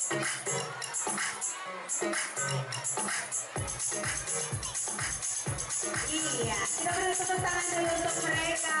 Iya, kita beri tepuk tangan dulu untuk mereka.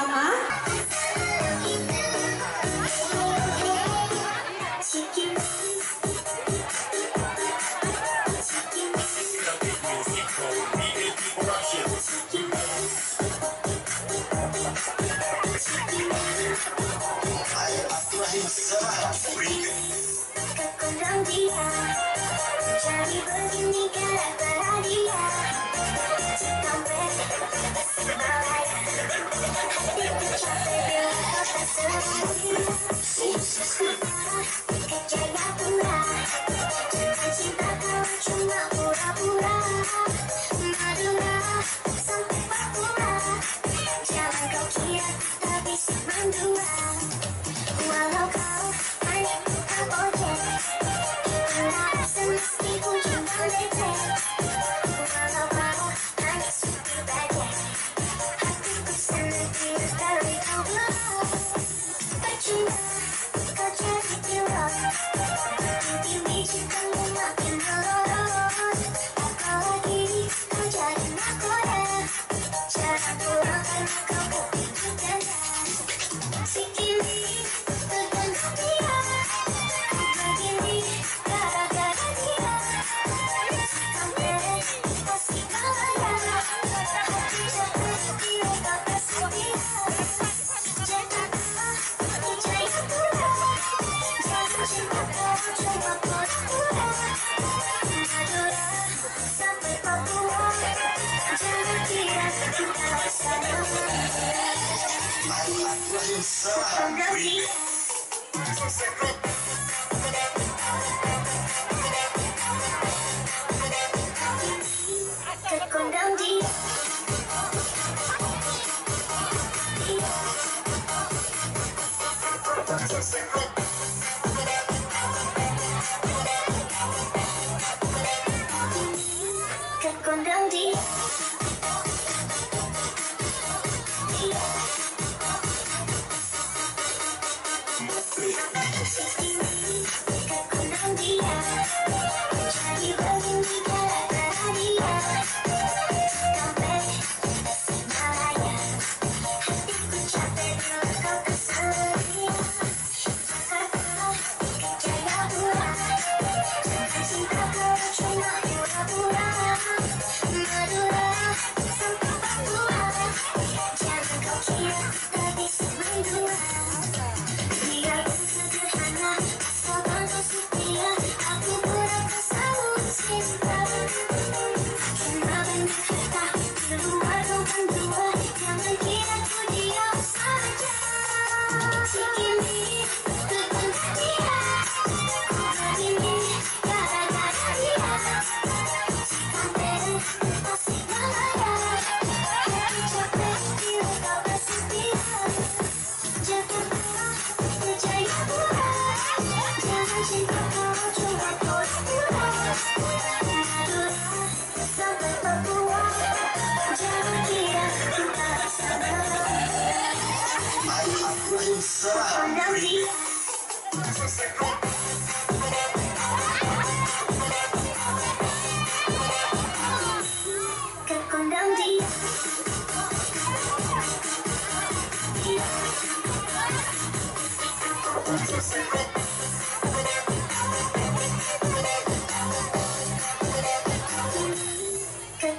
pertama, kekutang dia jadi begini galak berhadiah sampai semalai capek dengan kota semuanya kejaya pula jangan cinta kau cuma pura-pura madura sampai papura jangan kau kira tak bisa mandua walau kau hanya bukan ojek karena semesti ujung balik.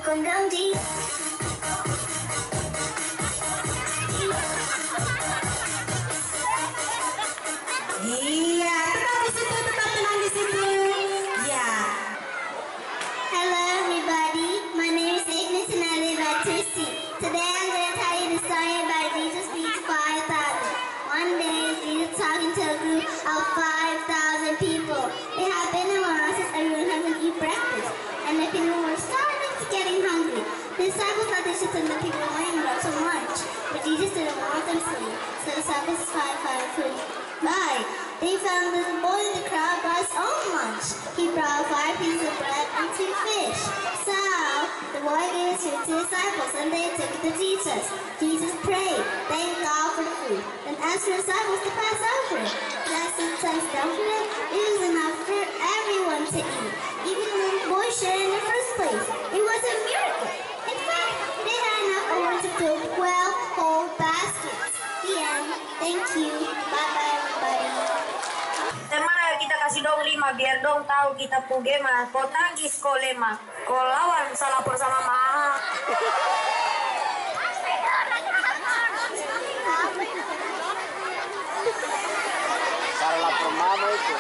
Terkondang di basket. biar dong tahu kita puge mah potangis kolema kolawan salapor sama mah. Salapor mama itu.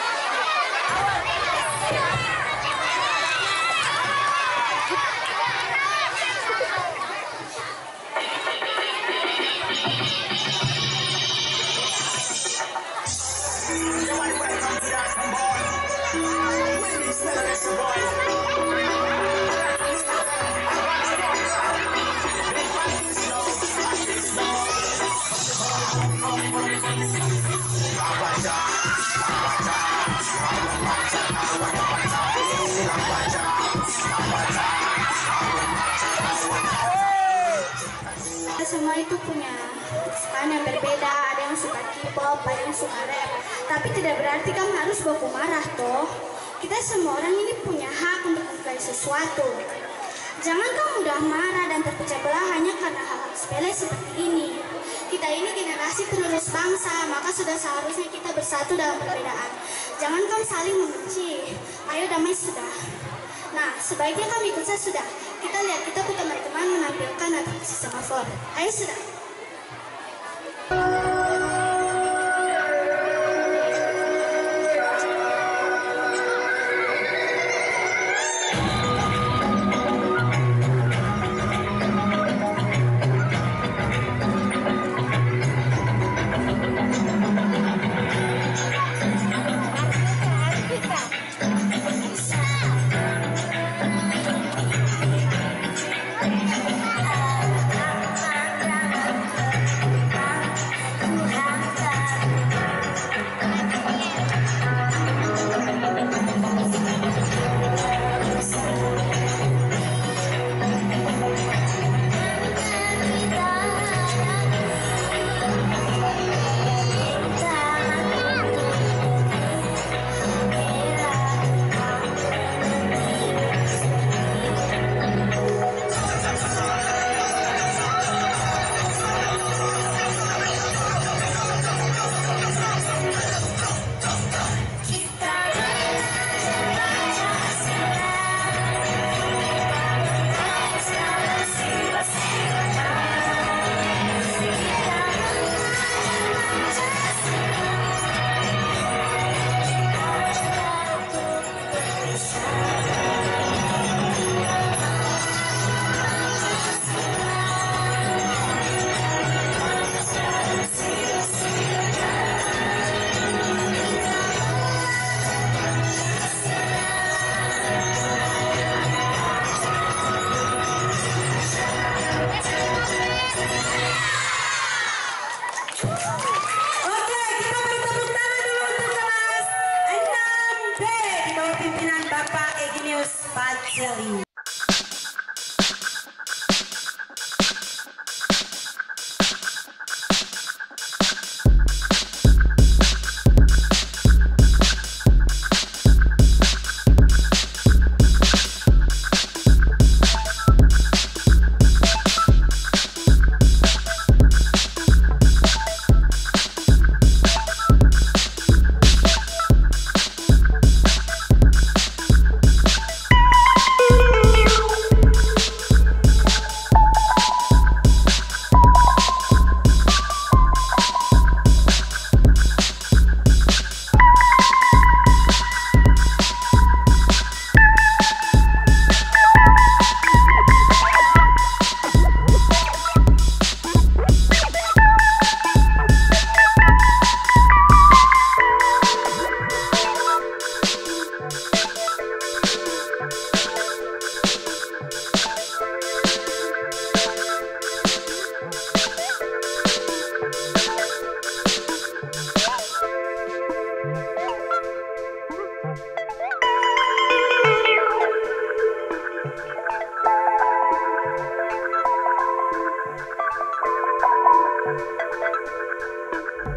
Semua itu punya kesukaan yang berbeda, ada yang suka K-pop, ada yang suka rap. Tapi tidak berarti kamu harus baku marah toh. Kita semua orang ini punya hak untuk melakukan sesuatu. Jangan kamu mudah marah dan terpecah belah hanya karena hal-hal sepele seperti ini. Kita ini generasi penerus bangsa, maka sudah seharusnya kita bersatu dalam perbedaan. Jangan kamu saling membenci. Ayo damai sudah. Nah, sebaiknya kamu ikut saya sudah. Kita lihat kita ke teman-teman menampilkan atraksi semafor. Ayo sudah.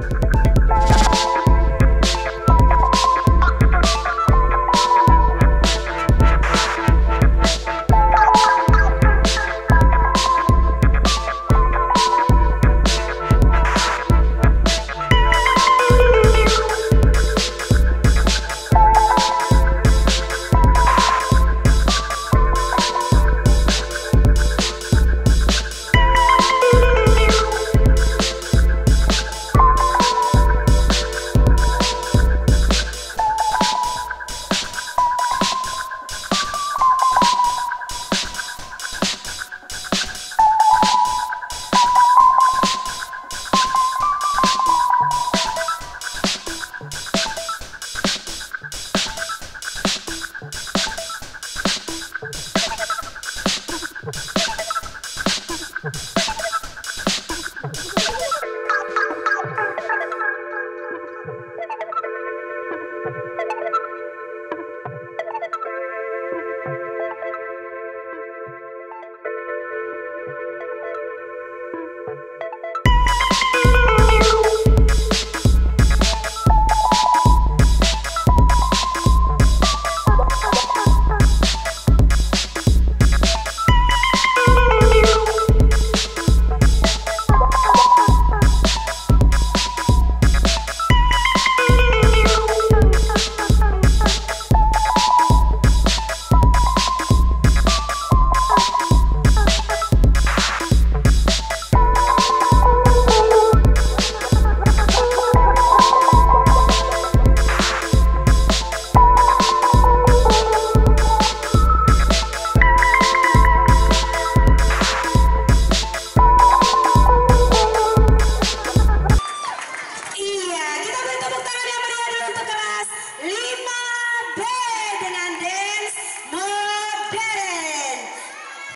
Jelly.